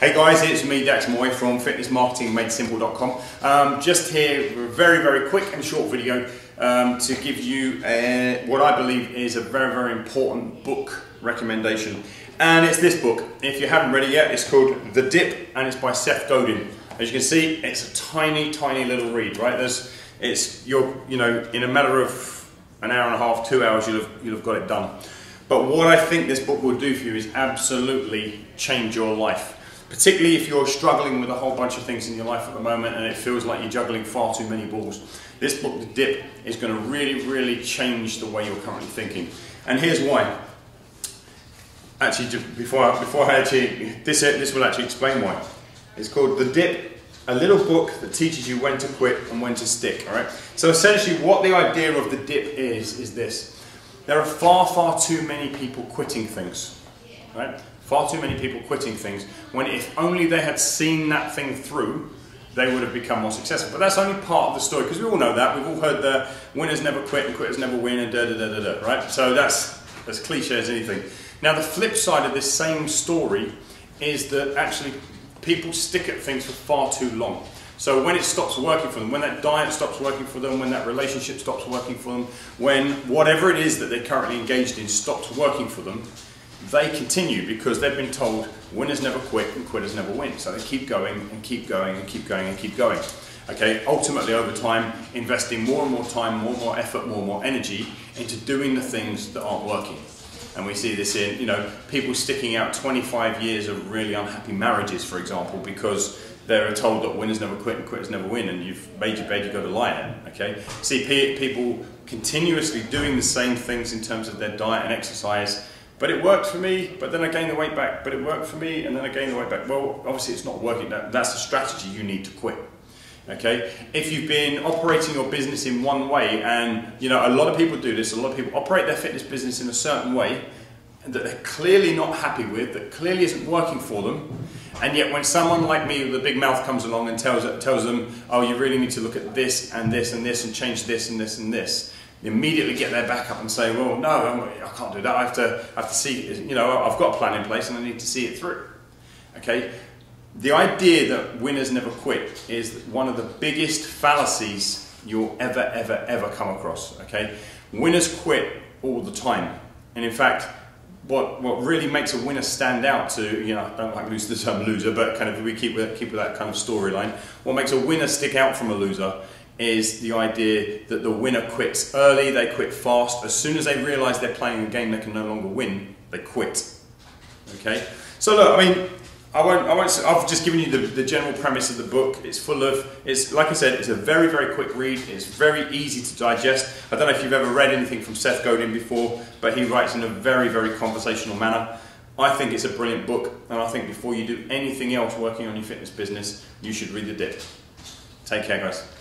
Hey guys, it's me Dax Moy from fitnessmarketingmadesimple.com. Just here with a very quick and short video to give you what I believe is a very important book recommendation. And it's this book. If you haven't read it yet, it's called The Dip and it's by Seth Godin. As you can see, it's a tiny little read, right? You know, in a matter of an hour and a half, 2 hours, you'll have got it done. But what I think this book will do for you is absolutely change your life. Particularly if you're struggling with a whole bunch of things in your life at the moment and it feels like you're juggling far too many balls. This book, The Dip, is going to really change the way you're currently thinking. And here's why. Actually, this will actually explain why. It's called The Dip, a little book that teaches you when to quit and when to stick. All right. So essentially what the idea of The Dip is this. There are far too many people quitting things. Right? Far too many people quitting things when if only they had seen that thing through, they would have become more successful. But that's only part of the story, because we all know that. We've all heard the winners never quit and quitters never win and da-da-da-da-da, right? So that's as cliche as anything. Now the flip side of this same story is that actually people stick at things for far too long. So when it stops working for them, when that diet stops working for them, when that relationship stops working for them, when whatever it is that they're currently engaged in stops working for them, they continue because they've been told winners never quit and quitters never win. So they keep going and keep going and keep going and keep going. Okay, ultimately over time, investing more and more time, more and more effort, more and more energy into doing the things that aren't working. And we see this in, you know, people sticking out 25 years of really unhappy marriages, for example, because they're told that winners never quit and quitters never win, and you've made your bed, you go to lie in it, okay? See people continuously doing the same things in terms of their diet and exercise. But it worked for me, but then I gained the weight back, but it worked for me, and then I gained the weight back. Well, obviously it's not working. That's the strategy you need to quit, okay? If you've been operating your business in one way, and you know, a lot of people do this, a lot of people operate their fitness business in a certain way that they're clearly not happy with, that clearly isn't working for them, and yet when someone like me with a big mouth comes along and tells them, oh, you really need to look at this and this and this and change this and this and this, immediately get their back up and say, well, no, I can't do that. I have to see, you know, I've got a plan in place and I need to see it through. Okay? The idea that winners never quit is one of the biggest fallacies you'll ever come across. Okay? Winners quit all the time. And in fact, what really makes a winner stand out to, you know, I don't like to use the term loser, but kind of we keep with that kind of storyline. What makes a winner stick out from a loser is the idea that the winner quits early, they quit fast. As soon as they realize they're playing a game they can no longer win, they quit, okay? So look, I mean, I've just given you the general premise of the book. It's full of, like I said, it's a very quick read. It's very easy to digest. I don't know if you've ever read anything from Seth Godin before, but he writes in a very conversational manner. I think it's a brilliant book, and I think before you do anything else working on your fitness business, you should read The Dip. Take care, guys.